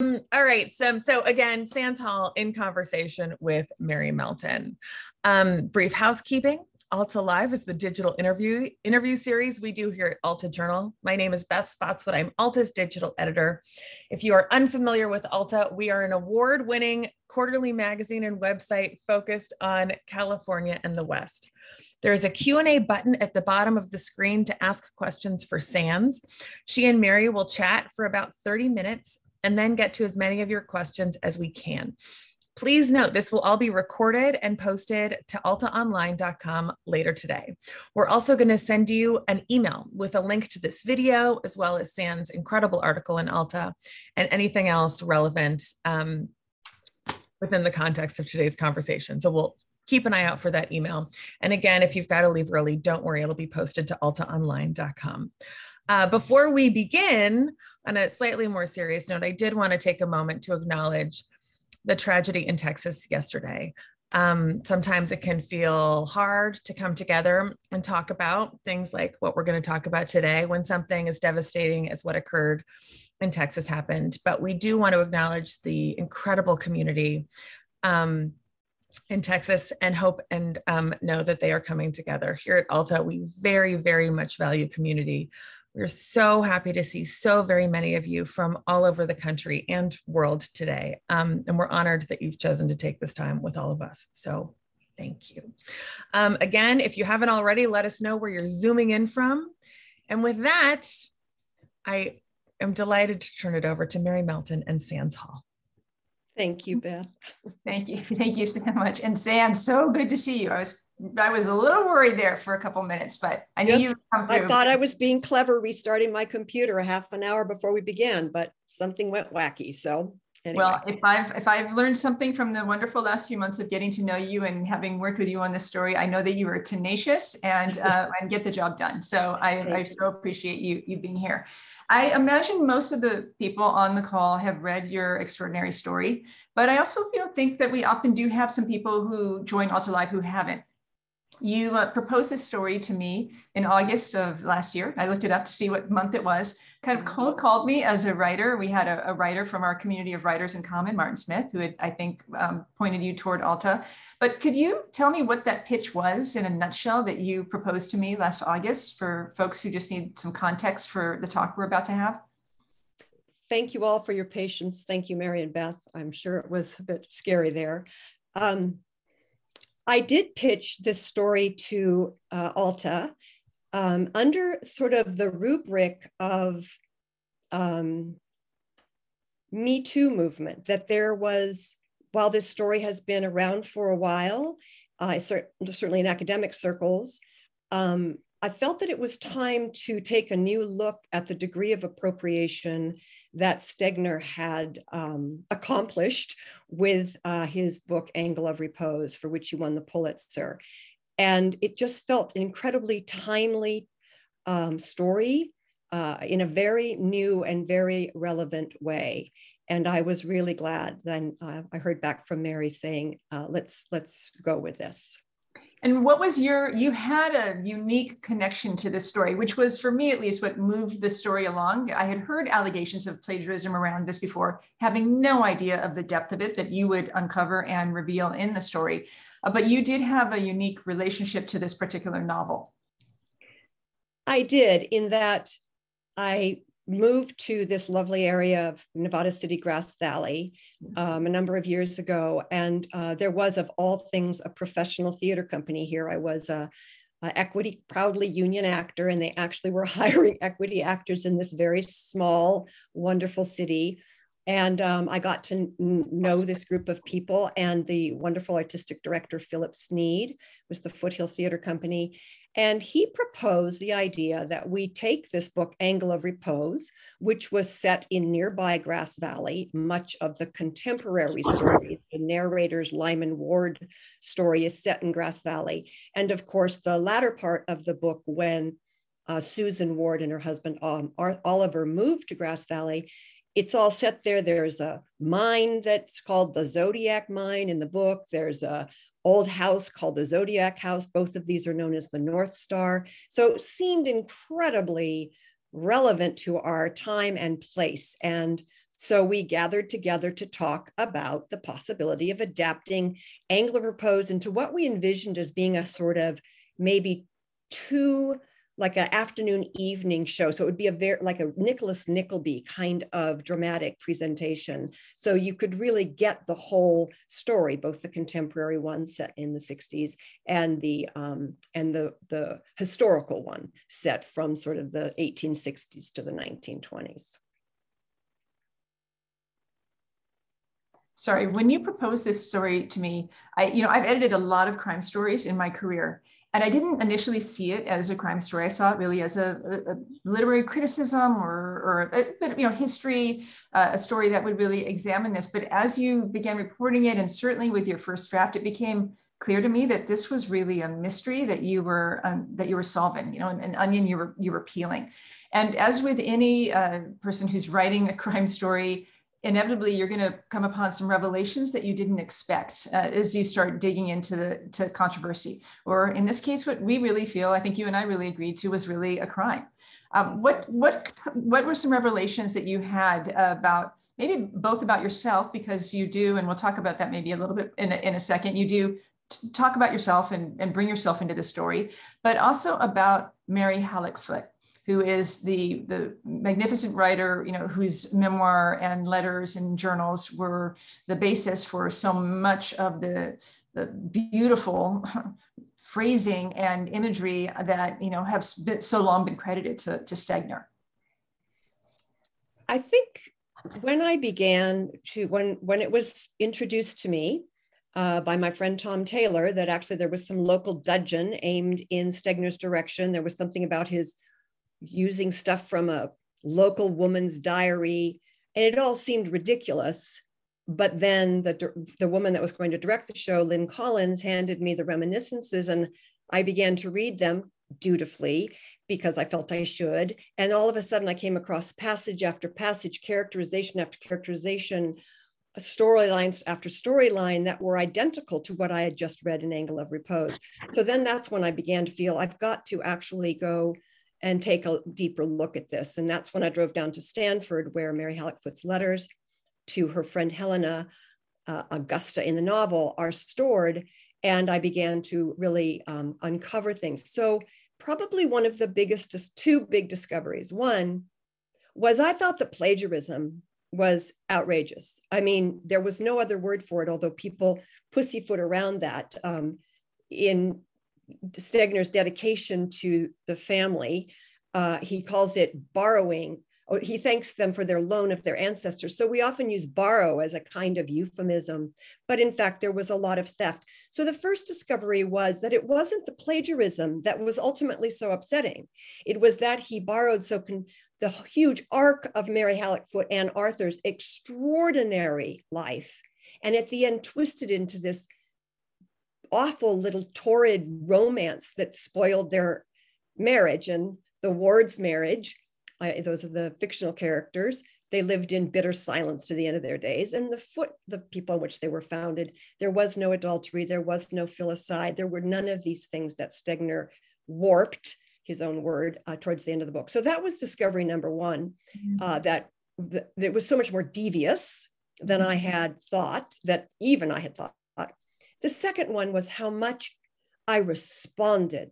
All right. So again, Sands Hall in conversation with Mary Melton. Brief housekeeping. Alta Live is the digital interview series we do here at Alta Journal. My name is Beth Spotswood. I'm Alta's digital editor. If you are unfamiliar with Alta, we are an award-winning quarterly magazine and website focused on California and the West. There is a Q&A button at the bottom of the screen to ask questions for Sands. She and Mary will chat for about 30 minutes and then get to as many of your questions as we can. Please note this will all be recorded and posted to altaonline.com later today. We're also going to send you an email with a link to this video, as well as Sands' incredible article in Alta and anything else relevant within the context of today's conversation. So we'll keep an eye out for that email. And again, if you've got to leave early, don't worry, it'll be posted to altaonline.com. Before we begin, on a slightly more serious note, I did want to take a moment to acknowledge the tragedy in Texas yesterday. Sometimes it can feel hard to come together and talk about things like what we're going to talk about today when something as devastating as what occurred in Texas happened. But we do want to acknowledge the incredible community in Texas and hope and know that they are coming together. Here at Alta, we very, very much value community. We're so happy to see so very many of you from all over the country and world today. And we're honored that you've chosen to take this time with all of us. So thank you. Again, if you haven't already, let us know where you're zooming in from. And with that, I am delighted to turn it over to Mary Melton and Sands Hall. Thank you, Beth. Thank you. Thank you so much. And Sands, so good to see you. I was a little worried there for a couple minutes, but I knew you would come through. I thought I was being clever restarting my computer a half an hour before we began, but something went wacky. So anyway. Well, if I've learned something from the wonderful last few months of getting to know you and having worked with you on this story, I know that you were tenacious and get the job done. So I so appreciate you being here. I imagine most of the people on the call have read your extraordinary story, but I also think that we often do have some people who join Alta Live who haven't. You proposed this story to me in August of last year. I looked it up to see what month it was. Kind of cold called me as a writer. We had a writer from our community of writers in common, Martin Smith, who had, I think, pointed you toward Alta. But could you tell me what that pitch was in a nutshell that you proposed to me last August for folks who just need some context for the talk we're about to have? Thank you all for your patience. Thank you, Mary and Beth. I'm sure it was a bit scary there. I did pitch this story to Alta under sort of the rubric of Me Too movement, that there was, while this story has been around for a while, certainly in academic circles, I felt that it was time to take a new look at the degree of appropriation that Stegner had accomplished with his book, Angle of Repose, for which he won the Pulitzer. And it just felt an incredibly timely story in a very new and very relevant way. And I was really glad then I heard back from Mary saying, let's go with this. And what was you had a unique connection to this story, which was for me, at least, what moved the story along. I had heard allegations of plagiarism around this before, having no idea of the depth of it that you would uncover and reveal in the story. But you did have a unique relationship to this particular novel. I did, in that I moved to this lovely area of Nevada City, Grass Valley, a number of years ago. And there was, of all things, a professional theater company here. I was proudly union actor, and they actually were hiring equity actors in this very small, wonderful city. And I got to know this group of people, and the wonderful artistic director, Philip Sneed, was the Foothill Theater Company. And he proposed the idea that we take this book, Angle of Repose, which was set in nearby Grass Valley. Much of the contemporary story, the narrator's Lyman Ward story, is set in Grass Valley. And of course, the latter part of the book, when Susan Ward and her husband Oliver moved to Grass Valley, it's all set there. There's a mine that's called the Zodiac Mine in the book. There's a old house called the Zodiac House. Both of these are known as the North Star. So it seemed incredibly relevant to our time and place. And So we gathered together to talk about the possibility of adapting Angle of Repose into what we envisioned as being a sort of maybe two, like an afternoon evening show. So it would be a very, like a Nicholas Nickleby kind of dramatic presentation. So you could really get the whole story, both the contemporary one set in the 60s and the historical one set from sort of the 1860s to the 1920s. Sorry, when you proposed this story to me, I've edited a lot of crime stories in my career. And I didn't initially see it as a crime story. I saw it really as a literary criticism or a bit of, history, a story that would really examine this. But as you began reporting it, and certainly with your first draft, it became clear to me that this was really a mystery that you were solving, an onion you were peeling. And as with any person who's writing a crime story, inevitably you're going to come upon some revelations that you didn't expect as you start digging into the controversy, or in this case, what we really feel, I think you and I really agreed to, was really a crime. What were some revelations that you had about, maybe both about yourself, because you do, and we'll talk about that maybe a little bit in a second, you do talk about yourself and bring yourself into the story, but also about Mary Hallock Foote, who is the magnificent writer, whose memoir and letters and journals were the basis for so much of the beautiful phrasing and imagery that, have so long been credited to Stegner. I think when I began to, when it was introduced to me, by my friend Tom Taylor, that actually there was some local dudgeon aimed in Stegner's direction. There was something about his using stuff from a local woman's diary, and it all seemed ridiculous. But then the woman that was going to direct the show, Lynn Collins, handed me the reminiscences, and I began to read them dutifully because I felt I should. And all of a sudden I came across passage after passage, characterization after characterization, storylines after storyline that were identical to what I had just read in Angle of Repose. So then that's when I began to feel I've got to actually go and take a deeper look at this. And that's when I drove down to Stanford, where Mary Hallock Foote's letters to her friend Helena Augusta in the novel are stored. And I began to really uncover things. So probably one of the two big discoveries. One was I thought that plagiarism was outrageous. I mean, there was no other word for it, although people pussyfoot around that in Stegner's dedication to the family. He calls it borrowing. He thanks them for their loan of their ancestors. So we often use borrow as a kind of euphemism, but in fact, there was a lot of theft. So the first discovery was that it wasn't the plagiarism that was ultimately so upsetting. It was that he borrowed so the huge arc of Mary Hallock Foote and Arthur's extraordinary life, and at the end twisted into this awful little torrid romance that spoiled their marriage and the Ward's marriage. Those are the fictional characters. They lived in bitter silence to the end of their days. And the people on which they were founded, there was no adultery, there was no filicide, there were none of these things that Stegner warped, his own word, towards the end of the book. So that was discovery number one, that it was so much more devious than I had thought, that even I had thought. The second one was how much I responded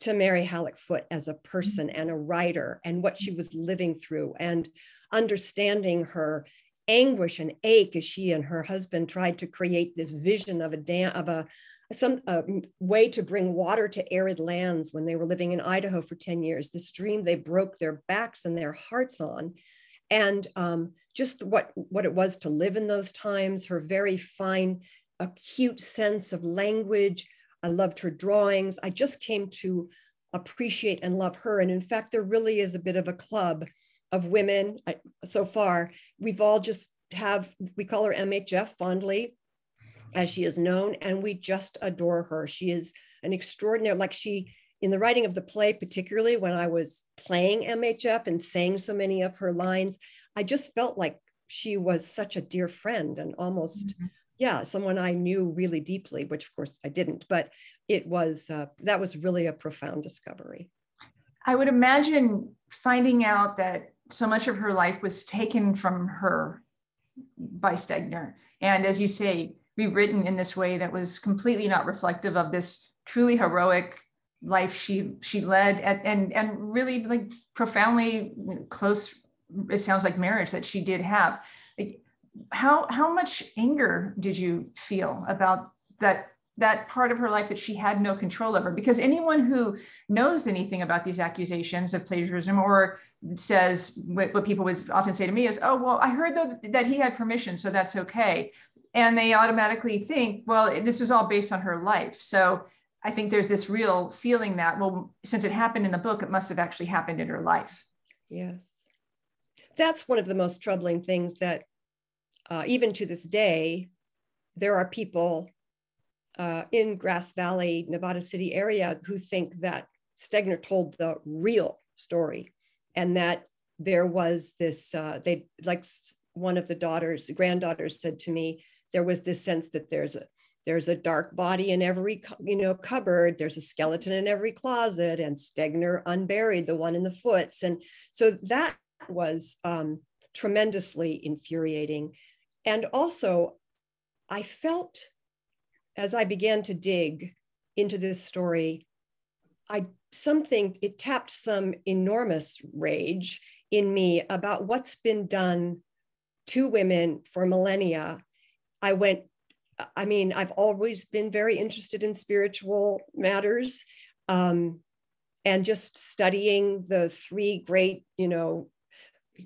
to Mary Hallock Foote as a person and a writer, and what she was living through, and understanding her anguish and ache as she and her husband tried to create this vision of a dam, of a way to bring water to arid lands when they were living in Idaho for 10 years. This dream they broke their backs and their hearts on, and just what it was to live in those times. Her very fine, acute sense of language. I loved her drawings. I just came to appreciate and love her. And in fact, there really is a bit of a club of women so far. We've all just we call her MHF fondly, as she is known, and we just adore her. She is an extraordinary, in the writing of the play, particularly when I was playing MHF and sang so many of her lines, I just felt like she was such a dear friend and almost, yeah, someone I knew really deeply, which of course I didn't, but it was, that was really a profound discovery. I would imagine finding out that so much of her life was taken from her by Stegner. And as you say, rewritten in this way that was completely not reflective of this truly heroic life she led at, and really like profoundly close, it sounds like, marriage that she did have. Like, how much anger did you feel about that part of her life that she had no control over? Because anyone who knows anything about these accusations of plagiarism or says what people would often say to me is, oh, well, I heard that he had permission, so that's okay. And they automatically think, well, this is all based on her life. So I think there's this real feeling that, well, since it happened in the book, it must have actually happened in her life. Yes. That's one of the most troubling things that even to this day, there are people in Grass Valley, Nevada City area who think that Stegner told the real story and that there was this, like one of the granddaughters said to me, there was this sense that there's a dark body in every cupboard, there's a skeleton in every closet, and Stegner unburied the one in the Footes. And so that was tremendously infuriating. And also I felt, as I began to dig into this story, it tapped some enormous rage in me about what's been done to women for millennia. I've always been very interested in spiritual matters, and just studying the three great,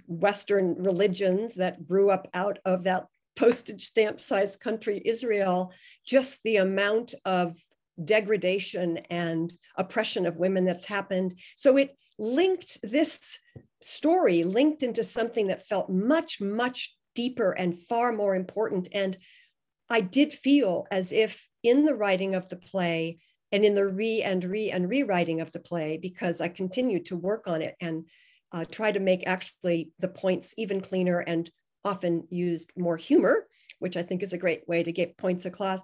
Western religions that grew up out of that postage stamp sized country, Israel, just the amount of degradation and oppression of women that's happened. So it linked this story, linked into something that felt much, much deeper and far more important. And I did feel as if in the writing of the play and in the rewriting of the play, because I continued to work on it and try to make actually the points even cleaner and often used more humor, which I think is a great way to get points across.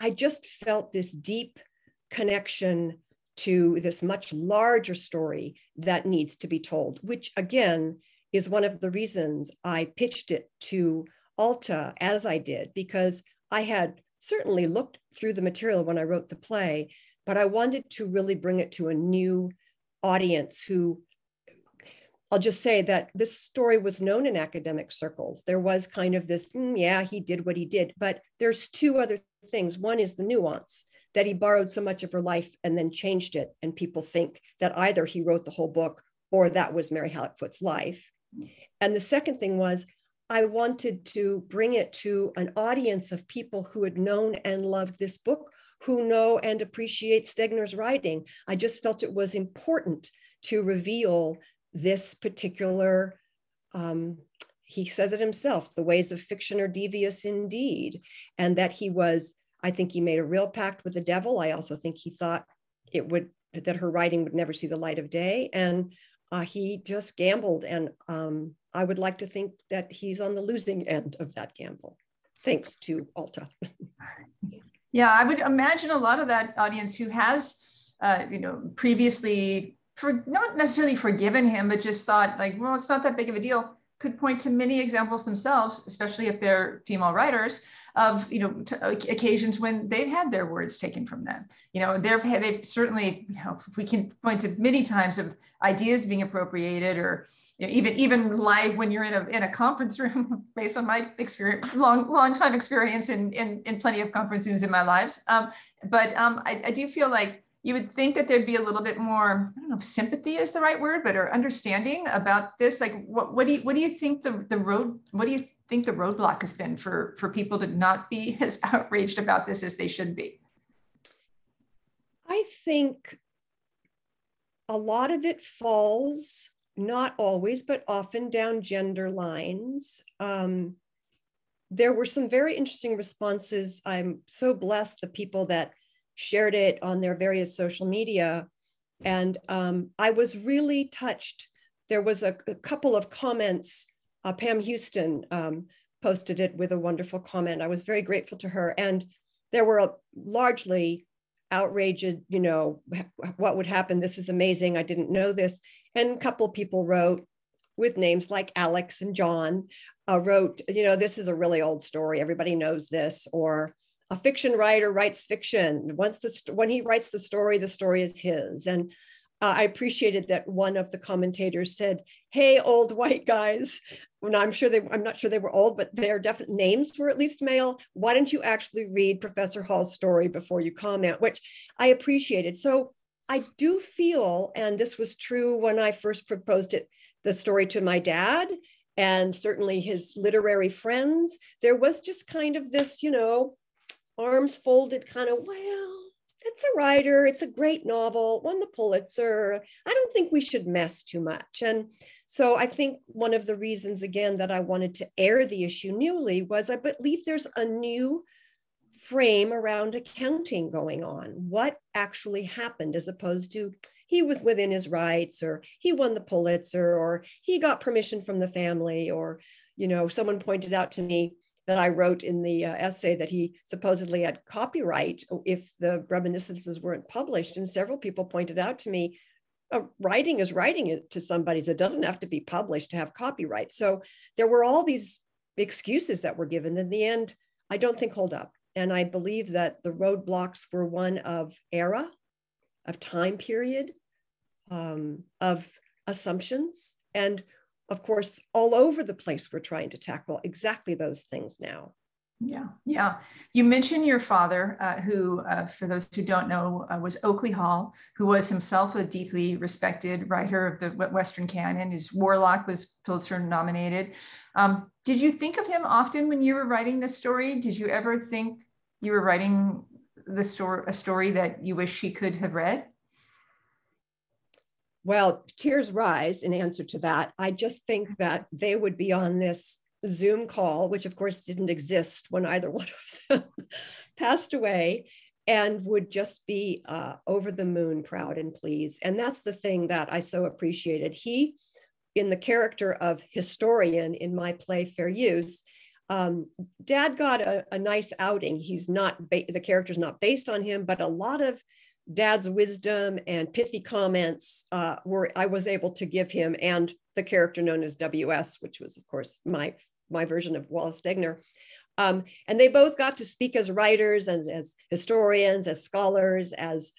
I just felt this deep connection to this much larger story that needs to be told, which again is one of the reasons I pitched it to Alta as I did, because I had certainly looked through the material when I wrote the play, but I wanted to really bring it to a new audience who, I'll just say that this story was known in academic circles. There was kind of this, yeah, he did what he did, but there's two other things. One is the nuance that he borrowed so much of her life and then changed it. And people think that either he wrote the whole book or that was Mary Hallock Foote's life. And the second thing was, I wanted to bring it to an audience of people who had known and loved this book, who know and appreciate Stegner's writing. I just felt it was important to reveal this particular, he says it himself, the ways of fiction are devious indeed. And that he was, I think he made a real pact with the devil. I also think he thought that her writing would never see the light of day. And he just gambled. And I would like to think that he's on the losing end of that gamble, thanks to Alta. Yeah, I would imagine a lot of that audience who has, previously not necessarily forgiven him, but just thought like, well, it's not that big of a deal, could point to many examples themselves, especially if they're female writers, of occasions when they've had their words taken from them. They've certainly, if we can point to many times of ideas being appropriated, or even live when you're in a conference room, based on my experience, long time experience in plenty of conference rooms in my lives. I do feel like you would think that there'd be a little bit more, I don't know if sympathy is the right word, but or understanding about this. Like, what do you think the roadblock has been for people to not be as outraged about this as they should be? I think a lot of it falls, not always, but often down gender lines. There were some very interesting responses. I'm so blessed, the people that shared it on their various social media. And I was really touched. There was a couple of comments. Pam Houston posted it with a wonderful comment. I was very grateful to her. And there were largely outraged, what would happen? This is amazing. I didn't know this. And a couple people wrote, with names like Alex and John, wrote, you know, this is a really old story, everybody knows this, or a fiction writer writes fiction. When he writes the story is his. And I appreciated that one of the commentators said, "Hey, old white guys." Well, I'm not sure they were old, but their definite names were at least male. Why don't you actually read Professor Hall's story before you comment? Which I appreciated. So I do feel, and this was true when I first proposed it, the story to my dad, and certainly his literary friends, there was just kind of this, you know, arms folded kind of, well, it's a writer, it's a great novel, won the Pulitzer. I don't think we should mess too much. And so I think one of the reasons, again, that I wanted to air the issue newly was I believe there's a new frame around accounting going on. What actually happened, as opposed to he was within his rights, or he won the Pulitzer, or he got permission from the family, or, you know, someone pointed out to me that I wrote in the essay that he supposedly had copyright if the reminiscences weren't published. And several people pointed out to me, writing is writing it to somebody. So it doesn't have to be published to have copyright. So there were all these excuses that were given. In the end, I don't think hold up. And I believe that the roadblocks were one of era, of time period, of assumptions, and of course, all over the place, we're trying to tackle exactly those things now. Yeah, yeah. You mentioned your father, who, for those who don't know, was Oakley Hall, who was himself a deeply respected writer of the Western canon. His Warlock was Pulitzer nominated. Did you think of him often when you were writing this story? Did you ever think you were writing the story, a story that you wish he could have read? Well, tears rise in answer to that. I just think that they would be on this Zoom call, which of course didn't exist when either one of them passed away, and would just be over the moon proud and pleased. And that's the thing that I so appreciated. He, in the character of historian in my play, Fair Use, Dad got a nice outing. He's not, the character's not based on him, but a lot of Dad's wisdom and pithy comments I was able to give him, and the character known as WS, which was, of course, my version of Wallace Stegner. And they both got to speak as writers and as historians, as scholars, as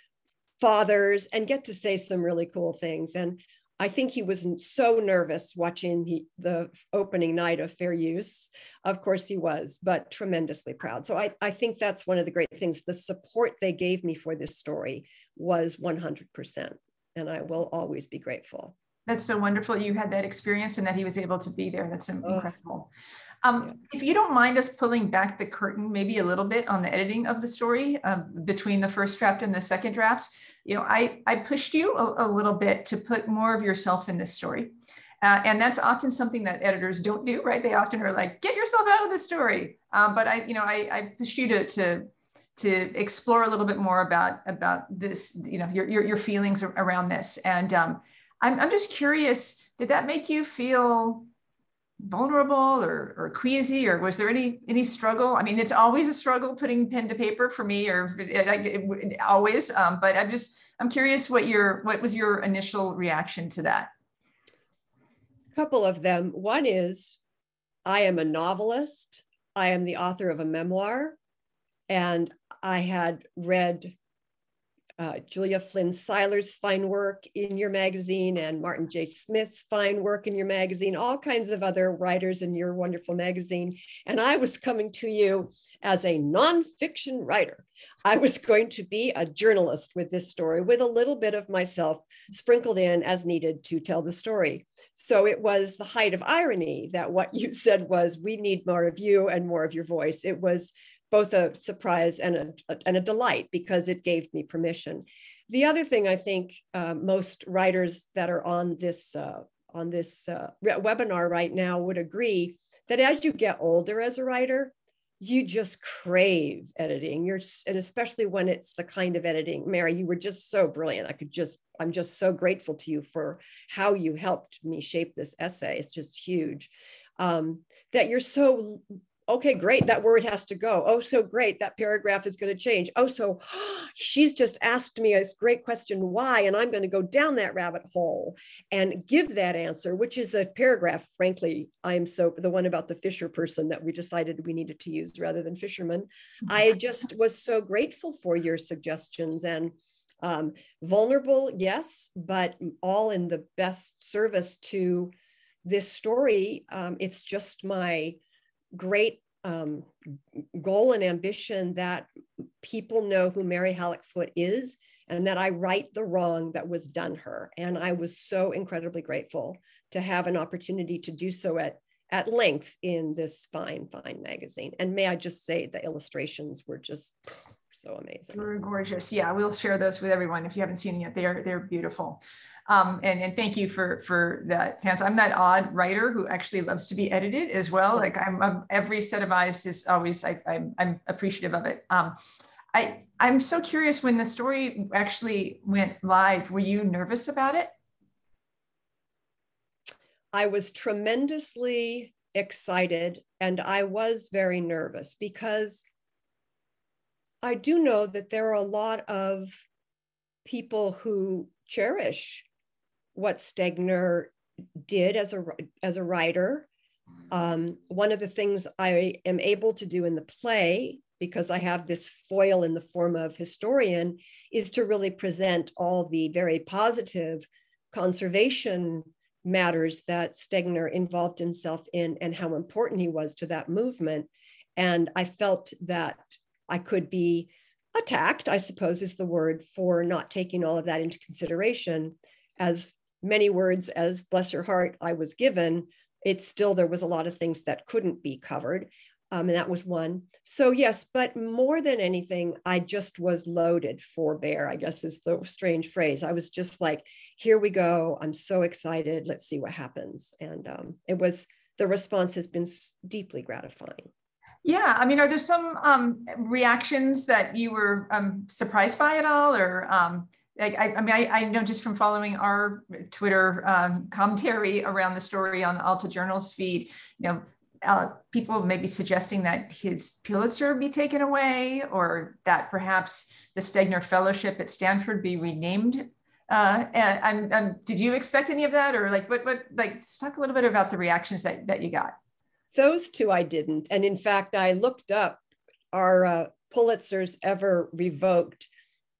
fathers, and get to say some really cool things. And I think he was so nervous watching the opening night of Fair Use. Of course he was, but tremendously proud. So I think that's one of the great things. The support they gave me for this story was 100%. And I will always be grateful. That's so wonderful. You had that experience and that he was able to be there. That's incredible. Yeah. If you don't mind us pulling back the curtain, maybe a little bit on the editing of the story between the first draft and the second draft, you know, I pushed you a little bit to put more of yourself in this story. And that's often something that editors don't do, right? They often are like, get yourself out of the story. But I pushed you to explore a little bit more about this, you know, your feelings around this. And I'm just curious, did that make you feel vulnerable or queasy, or was there any struggle? I mean, it's always a struggle putting pen to paper for me, or always. But I'm curious what was your initial reaction to that? A couple of them. One is, I am a novelist. I am the author of a memoir, and I had read Julia Flynn Seiler's fine work in your magazine, and Martin J. Smith's fine work in your magazine, all kinds of other writers in your wonderful magazine. And I was coming to you as a nonfiction writer. I was going to be a journalist with this story, with a little bit of myself sprinkled in as needed to tell the story. So it was the height of irony that what you said was, we need more of you and more of your voice. It was both a surprise and a delight, because it gave me permission. The other thing I think most writers that are on this webinar right now would agree, that as you get older as a writer, you just crave editing. And especially when it's the kind of editing, Mary, you were just so brilliant. I'm just so grateful to you for how you helped me shape this essay. It's just huge. That you're so okay, great, that word has to go. Oh, so great, that paragraph is going to change. Oh, so she's just asked me a great question, why? And I'm going to go down that rabbit hole and give that answer, which is a paragraph, frankly, I'm so, the one about the Fisher person that we decided we needed to use rather than fisherman. I just was so grateful for your suggestions and vulnerable, yes, but all in the best service to this story. It's just my great goal and ambition that people know who Mary Hallock Foote is and that I right the wrong that was done her. And I was so incredibly grateful to have an opportunity to do so at length in this fine, fine magazine. And may I just say the illustrations were just so amazing. They were gorgeous. Yeah, we'll share those with everyone if you haven't seen them yet. They're beautiful. And thank you for that, Sands. I'm that odd writer who actually loves to be edited as well. Like I'm every set of eyes is always, I'm appreciative of it. I'm so curious, when the story actually went live, were you nervous about it? I was tremendously excited, and I was very nervous because I do know that there are a lot of people who cherish what Stegner did as a writer. One of the things I am able to do in the play, because I have this foil in the form of historian, is to really present all the very positive conservation matters that Stegner involved himself in and how important he was to that movement. And I felt that I could be attacked, I suppose is the word, for not taking all of that into consideration. As many words as, bless your heart, I was given, it's still, there was a lot of things that couldn't be covered. And that was one. So yes, but more than anything, I just was loaded for bear, I guess is the strange phrase. I was just like, here we go. I'm so excited. Let's see what happens. And it was, the response has been deeply gratifying. Yeah, I mean, are there some reactions that you were surprised by at all? Or like, I mean, I know just from following our Twitter commentary around the story on Alta Journal's feed, you know, people may be suggesting that his Pulitzer be taken away, or that perhaps the Stegner Fellowship at Stanford be renamed. Did you expect any of that, or like what like, let's talk a little bit about the reactions that you got. Those two I didn't. And in fact, I looked up, are Pulitzers ever revoked,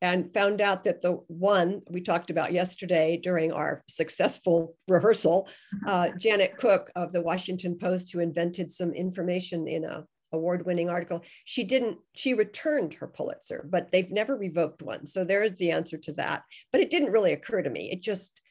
and found out that the one we talked about yesterday during our successful rehearsal, Janet Cook of the Washington Post, who invented some information in a award-winning article, she returned her Pulitzer, but they've never revoked one. So there's the answer to that. But it didn't really occur to me. It just,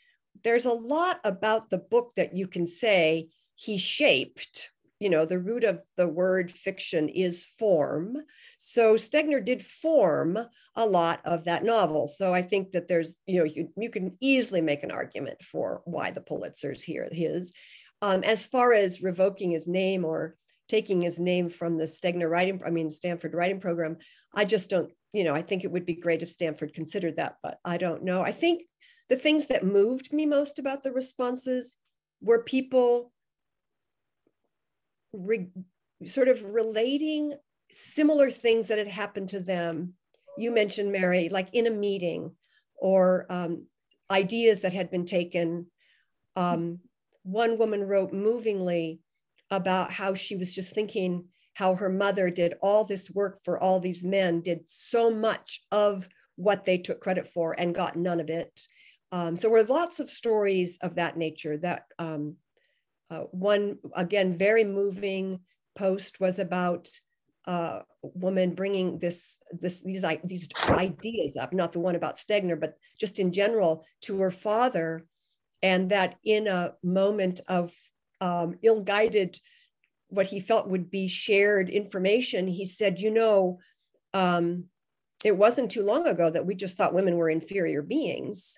there's a lot about the book that you can say he shaped. You know, the root of the word fiction is form. So Stegner did form a lot of that novel. So I think that there's, you know, you can easily make an argument for why the Pulitzer's here, his. As far as revoking his name or taking his name from the Stanford writing program, I just don't, you know, I think it would be great if Stanford considered that, but I don't know. I think the things that moved me most about the responses were people sort of relating similar things that had happened to them. You mentioned, Mary, like in a meeting, or ideas that had been taken. One woman wrote movingly about how she was just thinking how her mother did all this work for all these men, did so much of what they took credit for and got none of it. So there were lots of stories of that nature that one, again, very moving post was about a woman bringing these ideas up, not the one about Stegner, but just in general, to her father, and that in a moment of ill-guided, what he felt would be shared information, he said, you know, it wasn't too long ago that we just thought women were inferior beings,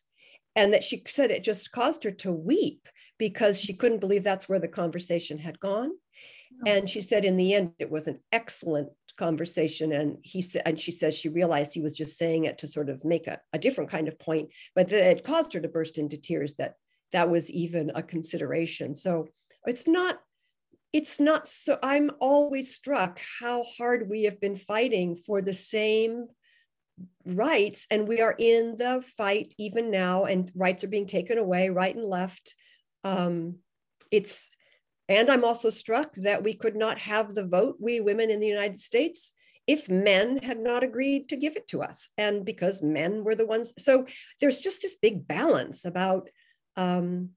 and that she said it just caused her to weep because she couldn't believe that's where the conversation had gone. And she said, in the end, it was an excellent conversation. And she says she realized he was just saying it to sort of make a different kind of point, but that it caused her to burst into tears that that was even a consideration. So it's not it's not so, I'm always struck how hard we have been fighting for the same rights, and we are in the fight even now, and rights are being taken away right and left. And I'm also struck that we could not have the vote, we women in the United States, if men had not agreed to give it to us, and because men were the ones. So there's just this big balance about, I'll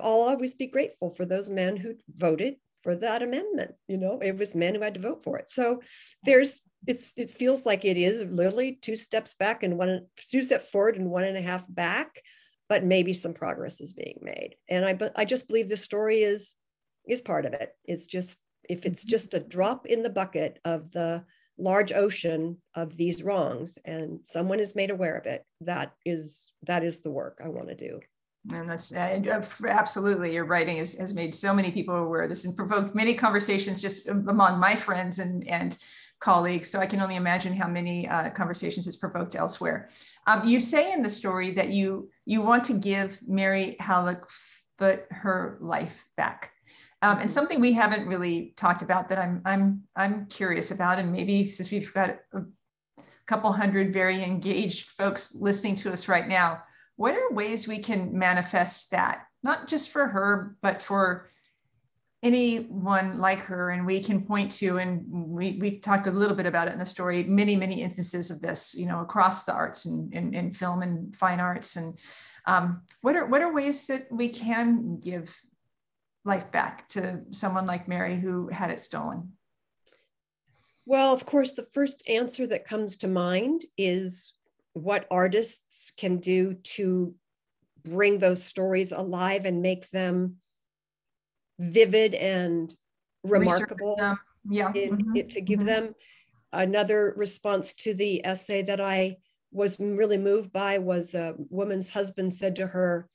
always be grateful for those men who voted for that amendment. You know, it was men who had to vote for it. So it feels like it is literally two steps back and two steps forward and 1.5 back, but maybe some progress is being made. And I just believe this story is part of it. It's just, if it's just a drop in the bucket of the large ocean of these wrongs, and someone is made aware of it, that is the work I want to do. And that's absolutely, your writing has made so many people aware of this and provoked many conversations just among my friends and colleagues. So I can only imagine how many conversations it's provoked elsewhere. You say in the story that you want to give Mary Hallock Foote her life back. And something we haven't really talked about that I'm curious about, and maybe since we've got a couple hundred very engaged folks listening to us right now, what are ways we can manifest that, not just for her, but for anyone like her, and we can point to, and we talked a little bit about it in the story, many, many instances of this, you know, across the arts and in film and fine arts, and what are ways that we can give life back to someone like Mary who had it stolen? Well, of course, the first answer that comes to mind is what artists can do to bring those stories alive and make them vivid and remarkable. Yeah. To give them another response to the essay that I was really moved by was a woman's husband said to her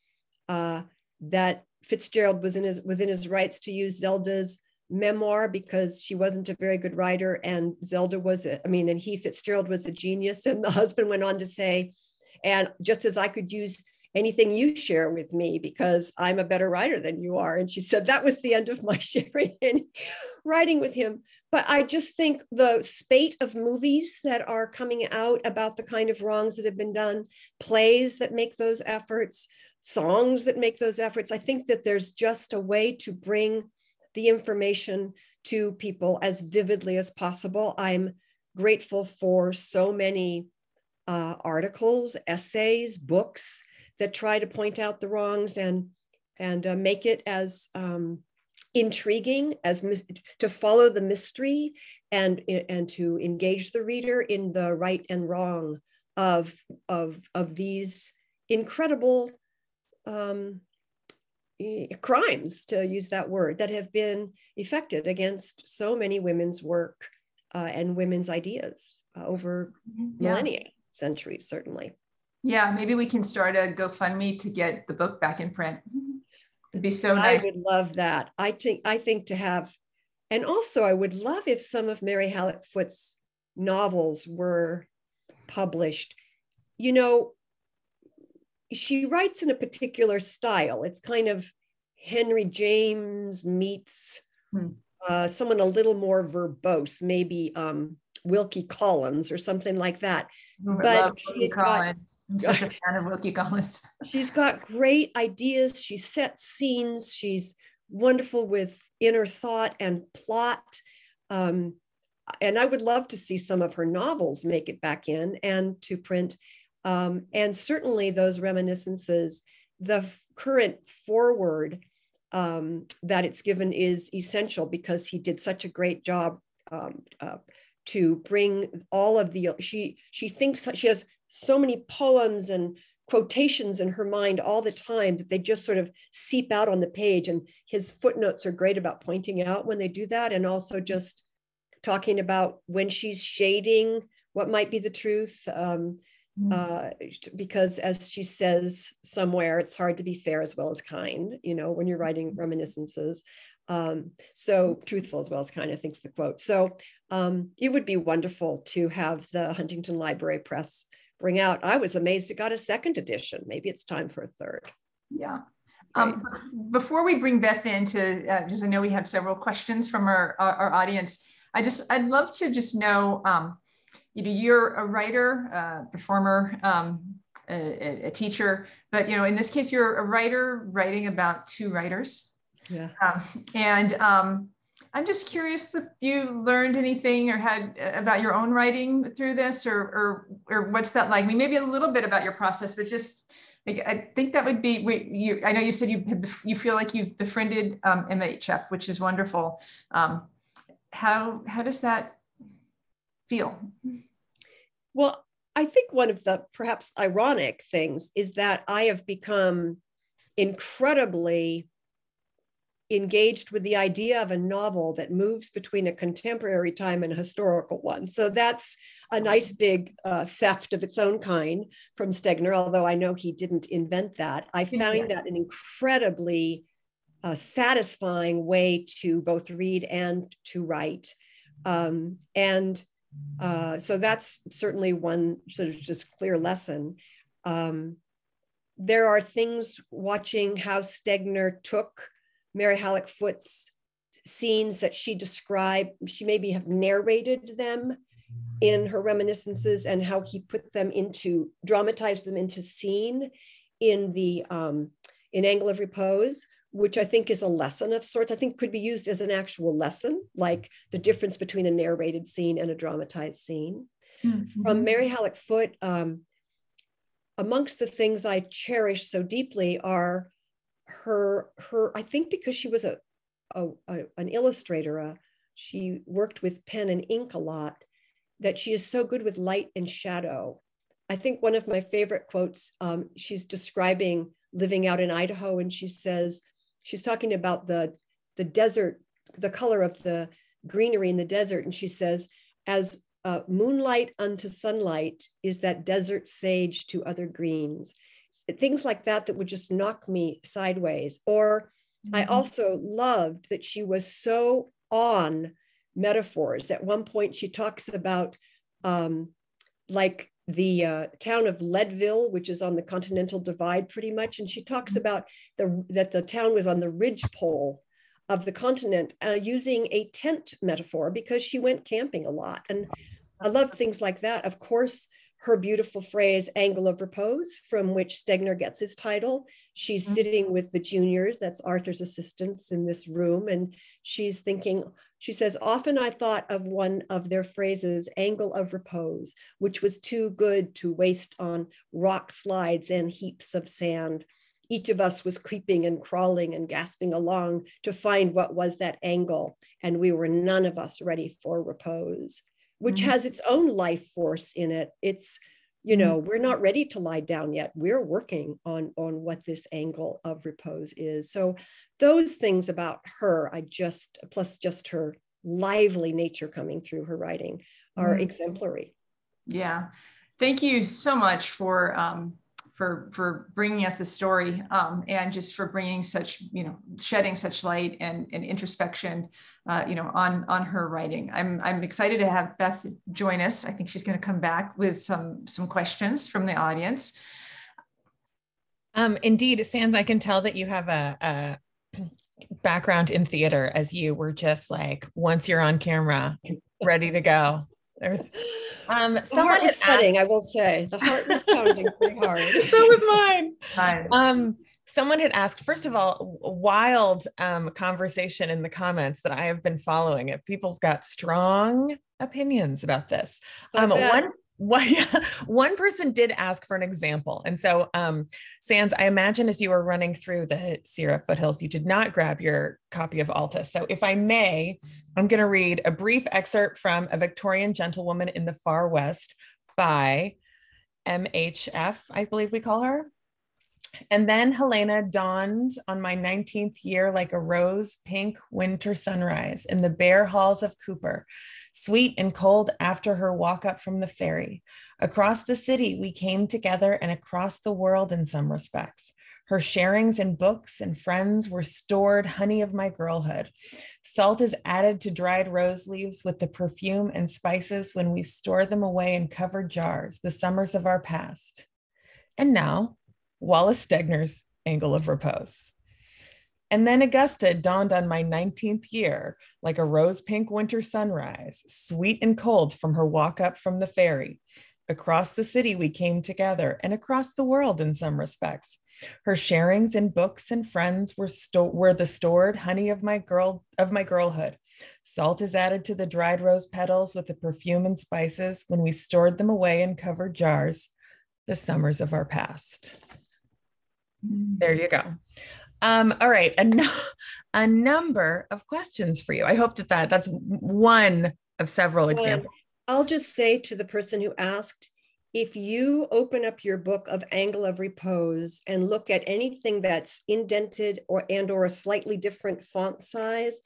that Fitzgerald was within his rights to use Zelda's memoir because she wasn't a very good writer, and Zelda was, Fitzgerald was a genius. And the husband went on to say, and just as I could use anything you share with me because I'm a better writer than you are. And she said, that was the end of my sharing and writing with him. But I just think the spate of movies that are coming out about the kind of wrongs that have been done, plays that make those efforts, songs that make those efforts. I think that there's just a way to bring the information to people as vividly as possible. I'm grateful for so many articles, essays, books that try to point out the wrongs and make it as intriguing, as to follow the mystery and to engage the reader in the right and wrong of these incredible crimes, to use that word, that have been effected against so many women's work and women's ideas over millennia, centuries, certainly. Yeah, maybe we can start a GoFundMe to get the book back in print. It'd be so nice. I would love that. I think to have, and also I would love if some of Mary Hallock Foote's novels were published. You know, she writes in a particular style. It's kind of Henry James meets someone a little more verbose, maybe Wilkie Collins or something like that. But I'm such a fan of Wilkie Collins. She's got great ideas. She sets scenes. She's wonderful with inner thought and plot. And I would love to see some of her novels make it back in and to print. And certainly those reminiscences, the current foreword that it's given is essential because he did such a great job to bring all of the, she thinks she has so many poems and quotations in her mind all the time that they just sort of seep out on the page. And his footnotes are great about pointing out when they do that, and also just talking about when she's shading what might be the truth. Because as she says somewhere, it's hard to be fair as well as kind, you know, when you're writing reminiscences. So truthful as well as kind, I think is the quote. So it would be wonderful to have the Huntington Library Press bring out. I was amazed it got a second edition. Maybe it's time for a third. Yeah. Before we bring Beth in to, because I know we have several questions from our audience, I'd love to just know, you know, you're a writer, performer, a teacher, but, you know, in this case, you're a writer writing about two writers. Yeah. I'm just curious if you learned anything or had about your own writing through this, or what's that like? I mean, maybe a little bit about your process, but just like, I think that would be, I know you said you feel like you've befriended MHF, which is wonderful. How does that feel? Well, I think one of the perhaps ironic things is that I have become incredibly engaged with the idea of a novel that moves between a contemporary time and a historical one. So that's a nice big theft of its own kind from Stegner, although I know he didn't invent that. I found that an incredibly satisfying way to both read and to write. So that's certainly one sort of just clear lesson. There are things watching how Stegner took Mary Hallock Foote's scenes that she described, she maybe have narrated them in her reminiscences, and how he put them into, dramatized them into scene in the in Angle of Repose, which I think is a lesson of sorts. I think could be used as an actual lesson, like the difference between a narrated scene and a dramatized scene. Mm-hmm. From Mary Hallock Foote, amongst the things I cherish so deeply are her I think because she was an illustrator, she worked with pen and ink a lot, that she is so good with light and shadow. I think one of my favorite quotes, she's describing living out in Idaho, and she says, she's talking about the desert, the color of the greenery in the desert, and she says, as moonlight unto sunlight is that desert sage to other greens. Things like that would just knock me sideways. Or I also loved that she was so on metaphors. At one point she talks about like the town of Leadville, which is on the Continental Divide pretty much. And she talks about that the town was on the ridgepole of the continent, using a tent metaphor because she went camping a lot. And I love things like that. Of course, her beautiful phrase, Angle of Repose, from which Stegner gets his title. She's sitting with the juniors, that's Arthur's assistants in this room, and she's thinking, she says, often I thought of one of their phrases, Angle of Repose, which was too good to waste on rock slides and heaps of sand. Each of us was creeping and crawling and gasping along to find what was that angle, and we were none of us ready for repose, which has its own life force in it. It's, you know, we're not ready to lie down yet. We're working on what this angle of repose is. So those things about her, plus just her lively nature coming through her writing are exemplary. Yeah. Thank you so much for bringing us the story, and just for bringing such, you know, shedding such light and introspection, you know, on her writing. I'm excited to have Beth join us. I think she's going to come back with some questions from the audience. Indeed, Sands, I can tell that you have a background in theater, as you were just like, once you're on camera, ready to go. There's the heart was thudding, I will say. The heart was pounding pretty hard. So was mine. Someone had asked, first of all, wild conversation in the comments that I have been following. People got strong opinions about this. One person did ask for an example. And so, Sands, I imagine as you were running through the Sierra Foothills, you did not grab your copy of Alta. So if I may, I'm going to read a brief excerpt from A Victorian Gentlewoman in the Far West by MHF, I believe we call her. And then Helena dawned on my 19th year like a rose pink winter sunrise in the bare halls of Cooper, sweet and cold after her walk up from the ferry. Across the city, we came together, and across the world in some respects. Her sharings in books and friends were stored honey of my girlhood. Salt is added to dried rose leaves with the perfume and spices when we store them away in covered jars, the summers of our past. And now, Wallace Stegner's Angle of Repose. And then Augusta dawned on my 19th year, like a rose-pink winter sunrise, sweet and cold from her walk up from the ferry. Across the city we came together, and across the world in some respects. Her sharings in books and friends were the stored honey of my girlhood. Salt is added to the dried rose petals with the perfume and spices when we stored them away in covered jars, the summers of our past. There you go. All right, a number of questions for you. I hope that that's one of several examples. I'll just say to the person who asked, if you open up your book of Angle of Repose and look at anything that's indented or a slightly different font size,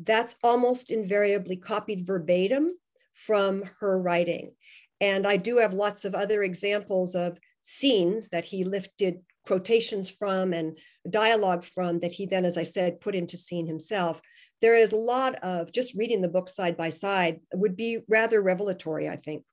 that's almost invariably copied verbatim from her writing. And I do have lots of other examples of scenes that he lifted quotations from and dialogue from that he then, as I said, put into scene himself. There is a lot of just reading the book side by side would be rather revelatory, I think.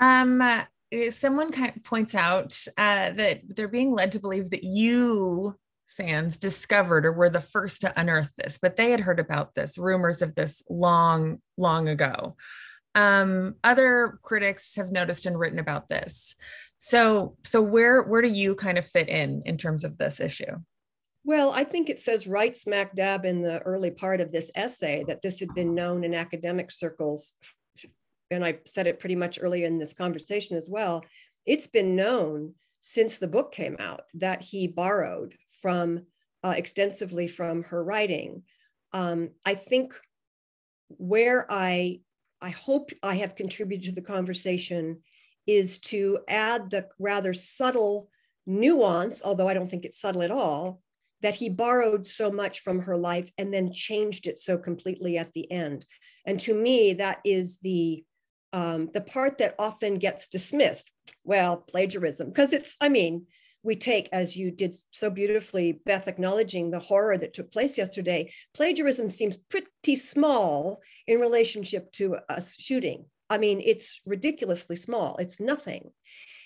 Someone kind of points out that they're being led to believe that you, Sands, discovered or were the first to unearth this, but they had heard about this, rumors of this long, long ago. Other critics have noticed and written about this. So where do you kind of fit in terms of this issue? Well, I think it says right smack dab in the early part of this essay that this had been known in academic circles. And I said it pretty much earlier in this conversation as well. It's been known since the book came out that he borrowed from extensively from her writing. I think where I hope I have contributed to the conversation is to add the rather subtle nuance, although I don't think it's subtle at all, that he borrowed so much from her life and then changed it so completely at the end. And to me, that is the part that often gets dismissed. Well, plagiarism, because it's, I mean, we take, as you did so beautifully, Beth, acknowledging the horror that took place yesterday, plagiarism seems pretty small in relationship to a shooting. I mean, it's ridiculously small, it's nothing.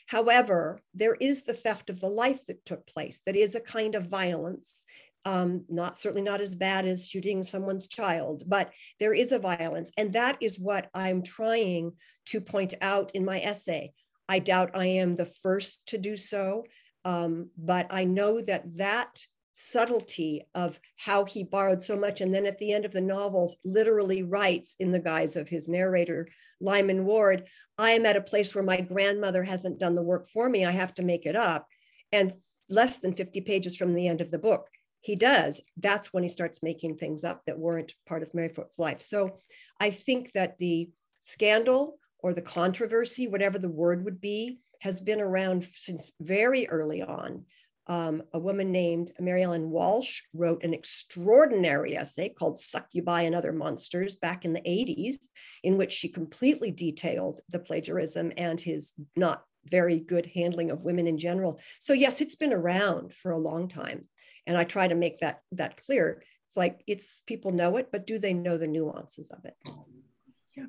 However, there is the theft of the life that took place that is a kind of violence, certainly not as bad as shooting someone's child, but there is a violence. And that is what I'm trying to point out in my essay. I doubt I am the first to do so. But I know that subtlety of how he borrowed so much, and then at the end of the novel, literally writes in the guise of his narrator, Lyman Ward, I am at a place where my grandmother hasn't done the work for me, I have to make it up. And less than 50 pages from the end of the book, he does. That's when he starts making things up that weren't part of Mary Foote's life. So I think that the scandal or the controversy, whatever the word would be, has been around since very early on. A woman named Mary Ellen Walsh wrote an extraordinary essay called Succubi and Other Monsters back in the 80s, in which she completely detailed the plagiarism and his not very good handling of women in general. So yes, it's been around for a long time. And I try to make that clear. It's like, people know it, but do they know the nuances of it?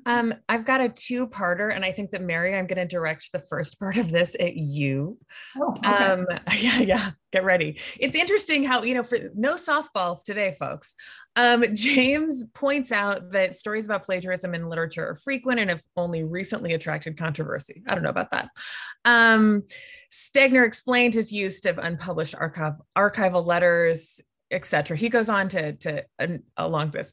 I've got a two-parter, and I think that Mary, I'm going to direct the first part of this at you. Oh, okay. Get ready. It's interesting how, for no softballs today, folks. James points out that stories about plagiarism in literature are frequent and have only recently attracted controversy. I don't know about that. Stegner explained his use of unpublished archival letters, etc. He goes on to along this.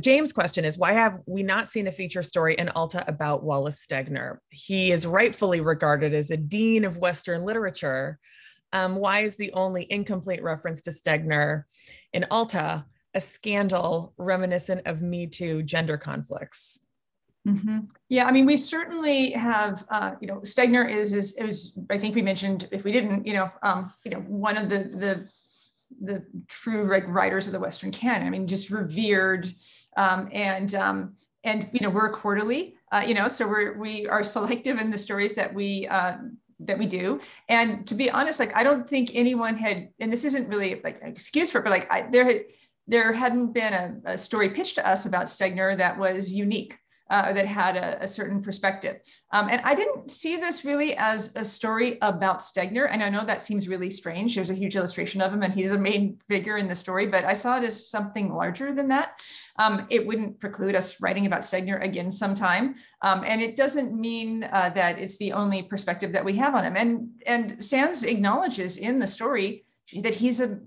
James' question is, why have we not seen a feature story in Alta about Wallace Stegner? He is rightfully regarded as a dean of Western literature. Why is the only incomplete reference to Stegner in Alta a scandal reminiscent of Me Too gender conflicts? Mm-hmm. Yeah, I mean, we certainly have, Stegner is I think we mentioned, if we didn't, one of the true writers of the Western canon. I mean, just revered, we're quarterly, so we are selective in the stories that we do. And to be honest, I don't think anyone had, and this isn't really an excuse for it, but there hadn't been a story pitched to us about Stegner that was unique. that had a certain perspective. And I didn't see this really as a story about Stegner. And I know that seems really strange. There's a huge illustration of him and he's a main figure in the story, but I saw it as something larger than that. It wouldn't preclude us writing about Stegner again sometime. And it doesn't mean that it's the only perspective that we have on him. And Sands acknowledges in the story that he's a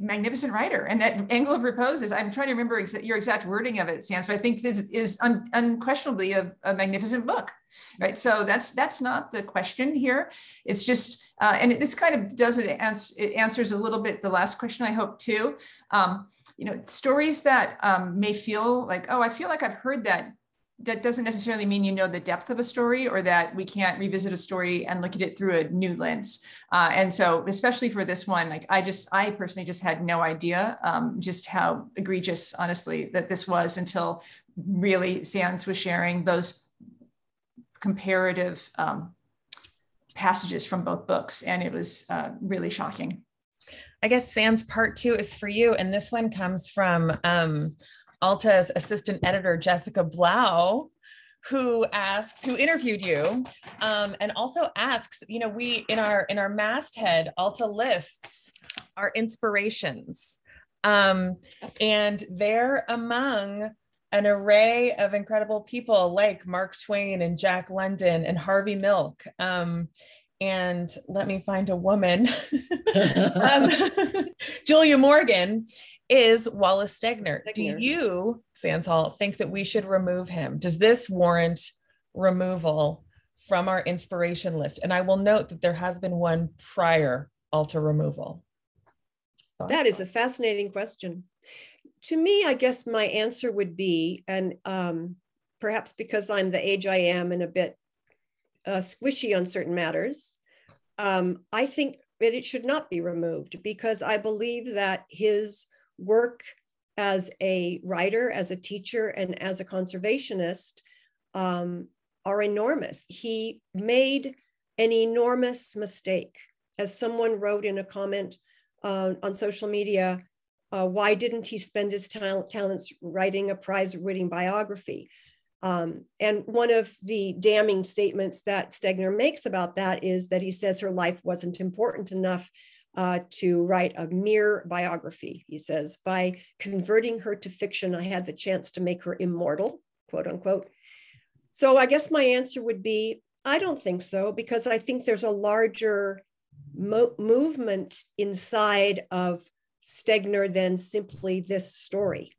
magnificent writer, and that Angle of Repose is, I'm trying to remember your exact wording of it, Sands, but I think this is unquestionably a magnificent book, right? So that's not the question here. It's just, and this kind of does it answers a little bit the last question, I hope, too. You know, stories that may feel like, oh, I feel like I've heard that, that doesn't necessarily mean you know the depth of a story, or that we can't revisit a story and look at it through a new lens. And so, especially for this one, like I personally just had no idea just how egregious, honestly, that this was until really Sands was sharing those comparative passages from both books, and it was really shocking. I guess Sands part two is for you, and this one comes from Alta's assistant editor, Jessica Blau, who interviewed you, and also asks, you know, we, in our masthead, Alta lists our inspirations, and they're among an array of incredible people like Mark Twain and Jack London and Harvey Milk, and let me find a woman, Julia Morgan, is Wallace Stegner. Do you, Sands Hall, think that we should remove him? Does this warrant removal from our inspiration list? And I will note that there has been one prior Alta removal. Thoughts? That is a fascinating question. To me, I guess my answer would be, and perhaps because I'm the age I am and a bit squishy on certain matters, I think that it should not be removed, because I believe that his work as a writer, as a teacher, and as a conservationist are enormous. He made an enormous mistake. As someone wrote in a comment on social media, why didn't he spend his talents writing a prize-winning biography? And one of the damning statements that Stegner makes about that is that he says her life wasn't important enough to write a mere biography. He says, by converting her to fiction, I had the chance to make her immortal, quote unquote. So I guess my answer would be, I don't think so, because I think there's a larger movement inside of Stegner than simply this story.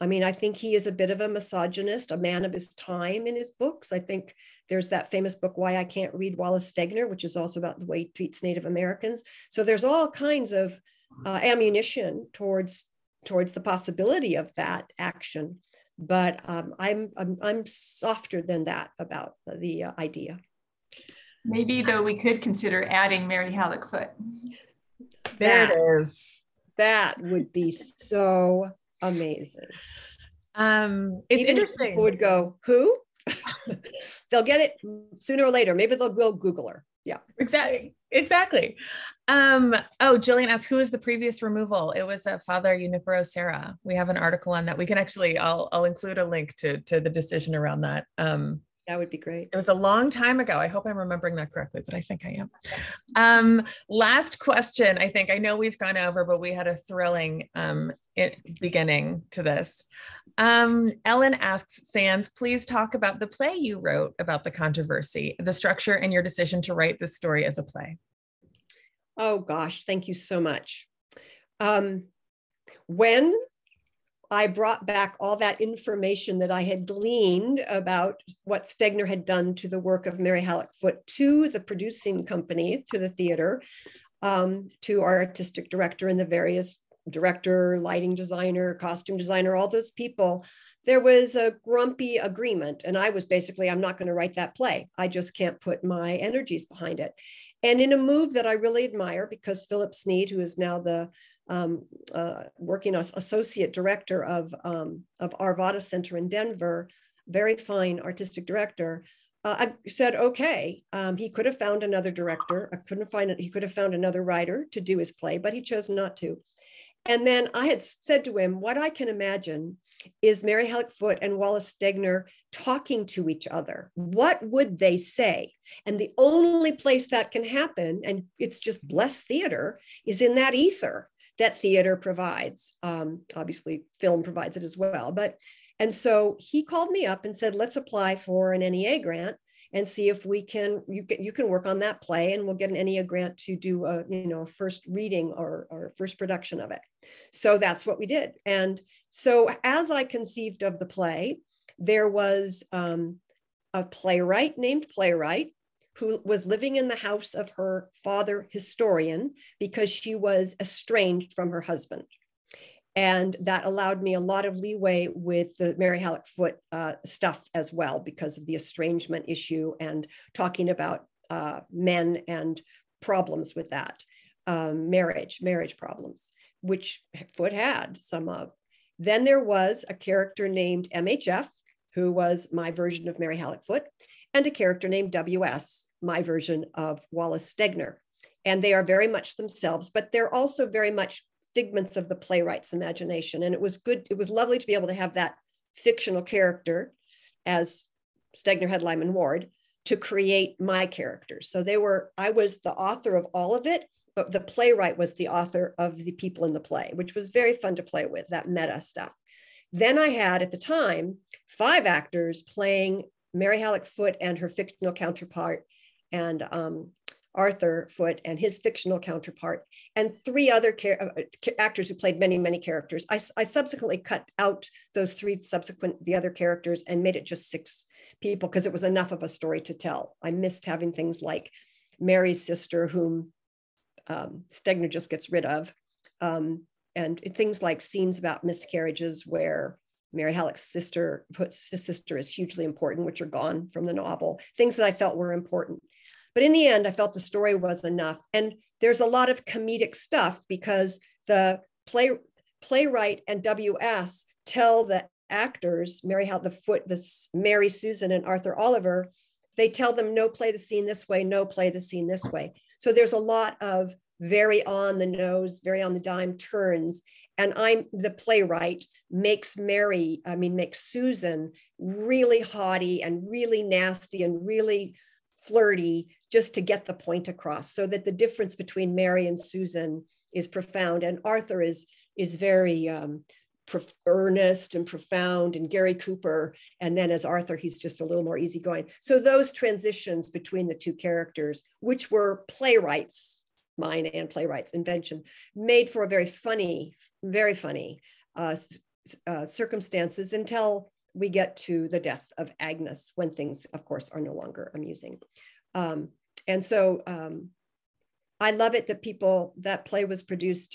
I mean, I think he is a bit of a misogynist, a man of his time in his books. I think there's that famous book, Why I Can't Read Wallace Stegner, which is also about the way he treats Native Americans. So there's all kinds of ammunition towards the possibility of that action. But I'm softer than that about the idea. Maybe, though, we could consider adding Mary Hallock Foote. There it is. That would be so amazing. It's even interesting. People would go, who? They'll get it sooner or later. Maybe they'll go Google her. Yeah, exactly. Oh, Jillian asked, who is the previous removal? It was Father Junipero Serra. We have an article on that. We can actually, I'll include a link to the decision around that. That would be great. It was a long time ago. I hope I'm remembering that correctly, but I think I am. Last question, I think. I know we've gone over, but we had a thrilling beginning to this. Ellen asks, Sands, please talk about the play you wrote about the controversy, the structure, and your decision to write this story as a play. Oh, gosh, thank you so much. When I brought back all that information that I had gleaned about what Stegner had done to the work of Mary Hallock Foote to the producing company, to the theater, to our artistic director and the various director, lighting designer, costume designer, all those people. There was a grumpy agreement. And I was basically, I'm not going to write that play. I just can't put my energies behind it. And in a move that I really admire, because Philip Sneed, who is now the working as associate director of Arvada Center in Denver, very fine artistic director, I said, okay, he could have found another director. He could have found another writer to do his play, but he chose not to. And then I had said to him, what I can imagine is Mary Hallock Foote and Wallace Stegner talking to each other. What would they say? And the only place that can happen, and it's just blessed theater, is in that ether that theater provides. Obviously, film provides it as well. And so he called me up and said, let's apply for an NEA grant and see if we can, you can work on that play and we'll get an NEA grant to do a, a first reading or first production of it. So that's what we did. And so as I conceived of the play, there was a playwright named Playwright who was living in the house of her father, historian, because she was estranged from her husband. And that allowed me a lot of leeway with the Mary Hallock Foote stuff as well, because of the estrangement issue and talking about men and problems with that, marriage problems, which Foote had some of. Then there was a character named MHF, who was my version of Mary Hallock Foote, and a character named WS, my version of Wallace Stegner. And they are very much themselves, but they're also very much figments of the playwright's imagination. And it was good, it was lovely to be able to have that fictional character, as Stegner had Lyman Ward, to create my characters. So I was the author of all of it, but the playwright was the author of the people in the play, which was very fun to play with, that meta stuff. Then I had, at the time, 5 actors playing Mary Hallock Foote and her fictional counterpart, and Arthur Foote and his fictional counterpart, and 3 other actors who played many, many characters. I subsequently cut out those 3 the other characters and made it just 6 people because it was enough of a story to tell. I missed having things like Mary's sister, whom Stegner just gets rid of, and things like scenes about miscarriages where Mary Hallock's sister is hugely important, which are gone from the novel, things that I felt were important. But in the end, I felt the story was enough. And there's a lot of comedic stuff because the playwright and WS tell the actors, Mary Hallock Foote, Mary, Susan, and Arthur Oliver, they tell them, no, play the scene this way, no, play the scene this way. So there's a lot of very on the nose, very on the dime turns. And the playwright makes Susan really haughty and really nasty and really flirty just to get the point across, so that the difference between Mary and Susan is profound. And Arthur is very earnest and profound, and Gary Cooper. And then as Arthur, he's just a little more easygoing. So those transitions between the 2 characters, which were playwrights, mine and playwright's invention, made for a very funny circumstances until we get to the death of Agnes, when things, of course, are no longer amusing. And so I love it that that play was produced,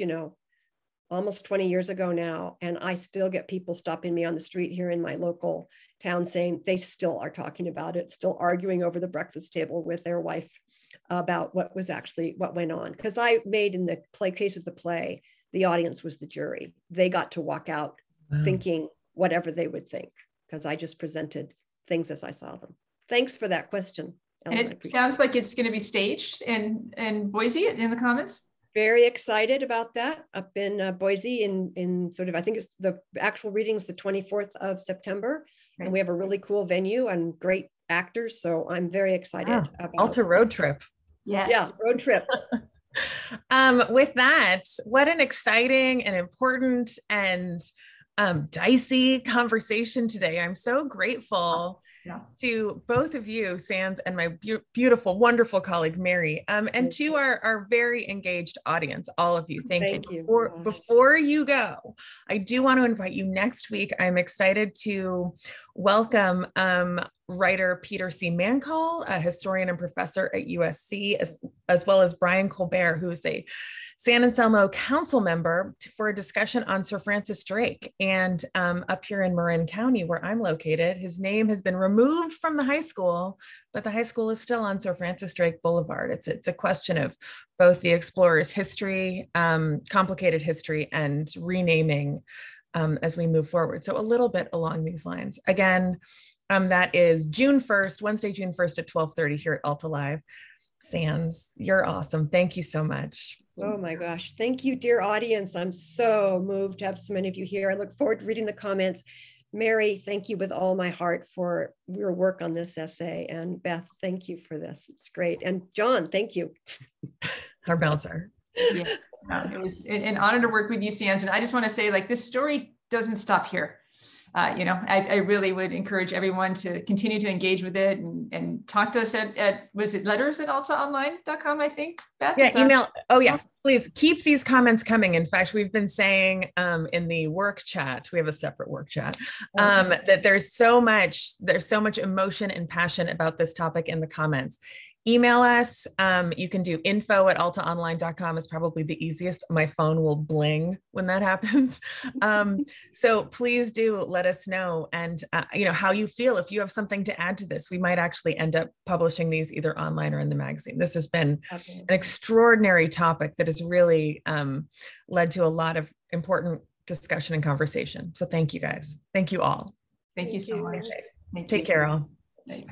almost 20 years ago now. And I still get people stopping me on the street here in my local town saying they still are talking about it, still arguing over the breakfast table with their wife about what went on. Because I made, in the case of the play, the audience was the jury. They got to walk out thinking whatever they would think, because I just presented things as I saw them. Thanks for that question, Ellen. And it sounds like it's going to be staged in Boise, in the Commons. Very excited about that, up in Boise in sort of, I think it's the actual reading's the 24th of September. Right. And we have a really cool venue and great actors. So I'm very excited about Alta road trip. Yes. Yeah, road trip. With that, what an exciting and important and dicey conversation today. I'm so grateful to both of you, Sands, and my beautiful, wonderful colleague, Mary, and to our very engaged audience, all of you. Thank you. Before you go, I do want to invite you next week. I'm excited to welcome writer Peter C. Mancall, a historian and professor at USC, as well as Brian Colbert, who is a San Anselmo council member, for a discussion on Sir Francis Drake. And up here in Marin County, where I'm located, his name has been removed from the high school, but the high school is still on Sir Francis Drake Boulevard. It's a question of both the explorer's history, complicated history, and renaming as we move forward. So a little bit along these lines. Again, that is June 1st, Wednesday, June 1st at 12:30 here at Alta Live. Sands. You're awesome. Thank you so much. Oh my gosh. Thank you, dear audience. I'm so moved to have so many of you here. I look forward to reading the comments. Mary, thank you with all my heart for your work on this essay. And Beth, thank you for this. It's great. And John, thank you. Our bouncer. Yeah. It was an honor to work with you, Sands. And I just want to say, like, this story doesn't stop here. You know, I really would encourage everyone to continue to engage with it and talk to us at was it letters@altaonline.com, I think, Beth? Yeah, email. Oh, yeah. Please keep these comments coming. In fact, we've been saying in the work chat, we have a separate work chat, that there's so much emotion and passion about this topic in the comments. Email us. You can do info@altaonline.com is probably the easiest. My phone will bling when that happens. So please do let us know and you know, how you feel. If you have something to add to this, we might actually end up publishing these either online or in the magazine. This has been an extraordinary topic that has really led to a lot of important discussion and conversation. So thank you guys. Thank you all. Thank you so much. Take care all. Bye.